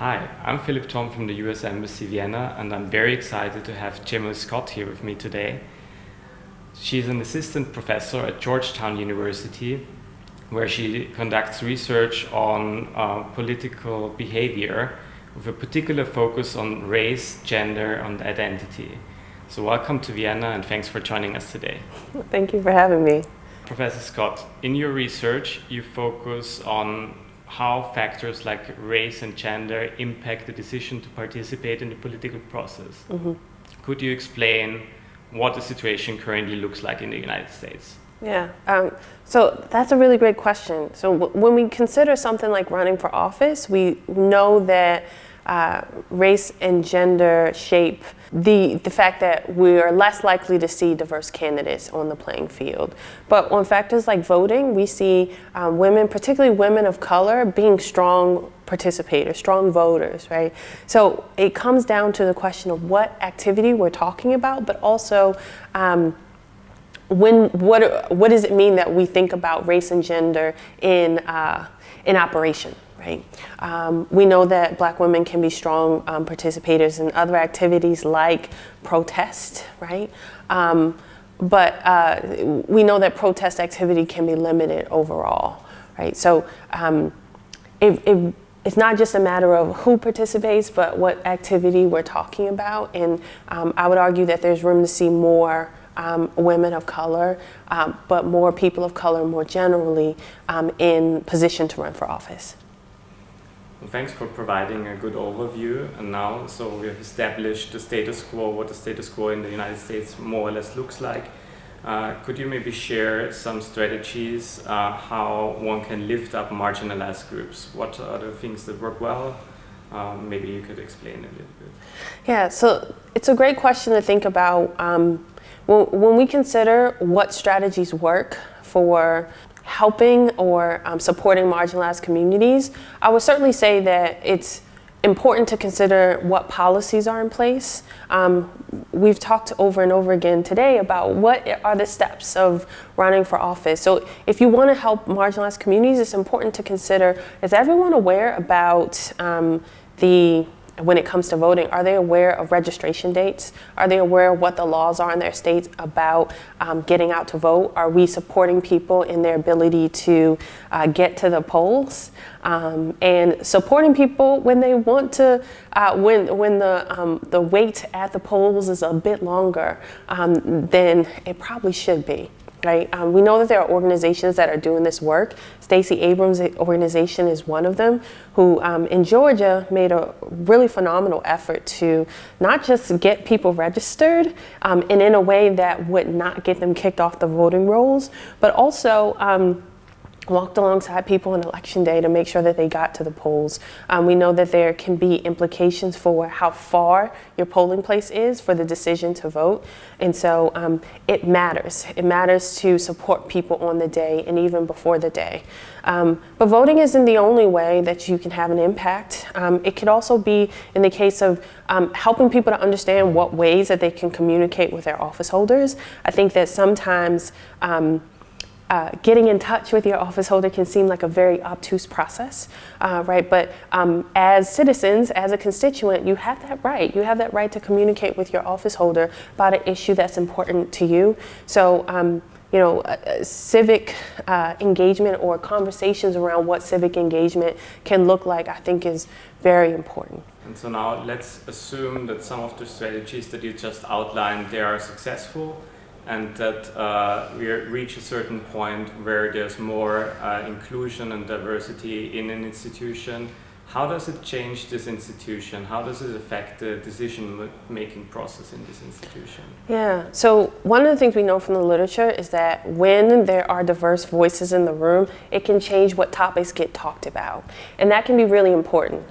Hi, I'm Philip Tom from the US Embassy Vienna, and I'm very excited to have Jamil Scott here with me today. She's an assistant professor at Georgetown University, where she conducts research on political behavior with a particular focus on race, gender, and identity. So welcome to Vienna, and thanks for joining us today. Thank you for having me. Professor Scott, in your research, you focus on how factors like race and gender impact the decision to participate in the political process. Mm-hmm. Could you explain what the situation currently looks like in the United States? Yeah, so that's a really great question. So when we consider something like running for office, we know that race and gender shape the fact that we are less likely to see diverse candidates on the playing field. But on factors like voting, we see women, particularly women of color, being strong participators, strong voters, right? So it comes down to the question of what activity we're talking about, but also what does it mean that we think about race and gender in operation? Right. We know that black women can be strong participators in other activities like protest, right? But we know that protest activity can be limited overall, right? So it's not just a matter of who participates, but what activity we're talking about. And I would argue that there's room to see more women of color, but more people of color more generally in position to run for office. Thanks for providing a good overview. And now, so we have established the status quo, what the status quo in the United States more or less looks like. Could you maybe share some strategies how one can lift up marginalized groups? What are the things that work well? Maybe you could explain a little bit. Yeah, so it's a great question to think about. When we consider what strategies work for helping or supporting marginalized communities, I would certainly say that it's important to consider what policies are in place. We've talked over and over again today about what are the steps of running for office. So if you want to help marginalized communities, it's important to consider, is everyone aware about when it comes to voting, are they aware of registration dates? Are they aware of what the laws are in their states about getting out to vote? Are we supporting people in their ability to get to the polls? And supporting people when they want to, when the wait at the polls is a bit longer than it probably should be. Right? We know that there are organizations that are doing this work. Stacey Abrams' organization is one of them, who in Georgia made a really phenomenal effort to not just get people registered and in a way that would not get them kicked off the voting rolls, but also walked alongside people on election day to make sure that they got to the polls. We know that there can be implications for how far your polling place is for the decision to vote. And so it matters. It matters to support people on the day and even before the day. But voting isn't the only way that you can have an impact. It could also be in the case of helping people to understand what ways that they can communicate with their office holders. I think that sometimes getting in touch with your office holder can seem like a very obtuse process, right? But as citizens, as a constituent, you have that right. You have that right to communicate with your office holder about an issue that's important to you. So, you know, civic engagement or conversations around what civic engagement can look like, I think, is very important. And so now let's assume that some of the strategies that you just outlined, they are successful, and that we reach a certain point where there's more inclusion and diversity in an institution. How does it change this institution? How does it affect the decision-making process in this institution? Yeah, so one of the things we know from the literature is that when there are diverse voices in the room, it can change what topics get talked about. And that can be really important.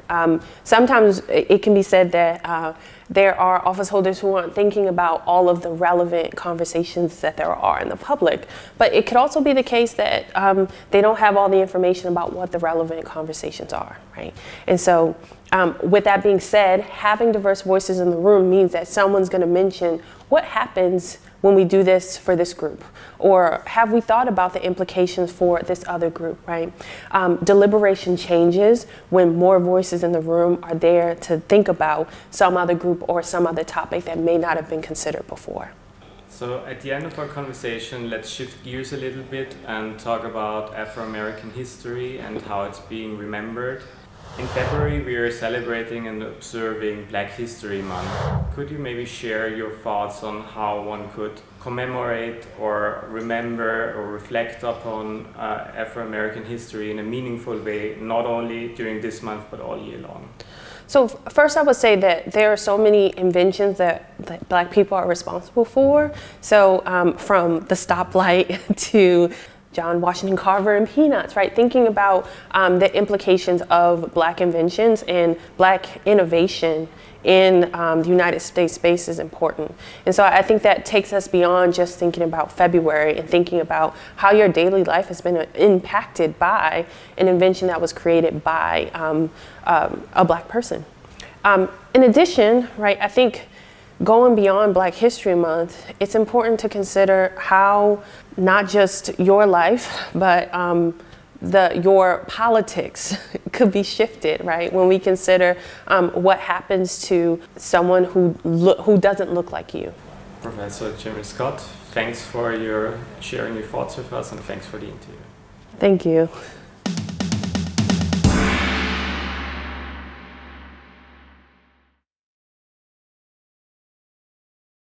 Sometimes it can be said that there are office holders who aren't thinking about all of the relevant conversations that there are in the public. But it could also be the case that they don't have all the information about what the relevant conversations are, right? And so With that being said, having diverse voices in the room means that someone's going to mention what happens when we do this for this group, or have we thought about the implications for this other group, right? Deliberation changes when more voices in the room are there to think about some other group or some other topic that may not have been considered before. So at the end of our conversation, let's shift gears a little bit and talk about Afro-American history and how it's being remembered. In February, we are celebrating and observing Black History Month. Could you maybe share your thoughts on how one could commemorate or remember or reflect upon Afro-American history in a meaningful way, not only during this month, but all year long? So first, I would say that there are so many inventions that Black people are responsible for. So from the stoplight to John Washington Carver and peanuts, right? Thinking about the implications of Black inventions and Black innovation in the United States space is important. And so I think that takes us beyond just thinking about February and thinking about how your daily life has been impacted by an invention that was created by a Black person. In addition, right, I think going beyond Black History Month, it's important to consider how not just your life, but your politics could be shifted, right? When we consider what happens to someone who doesn't look like you. Professor Jamil Scott, thanks for sharing your thoughts with us, and thanks for the interview. Thank you.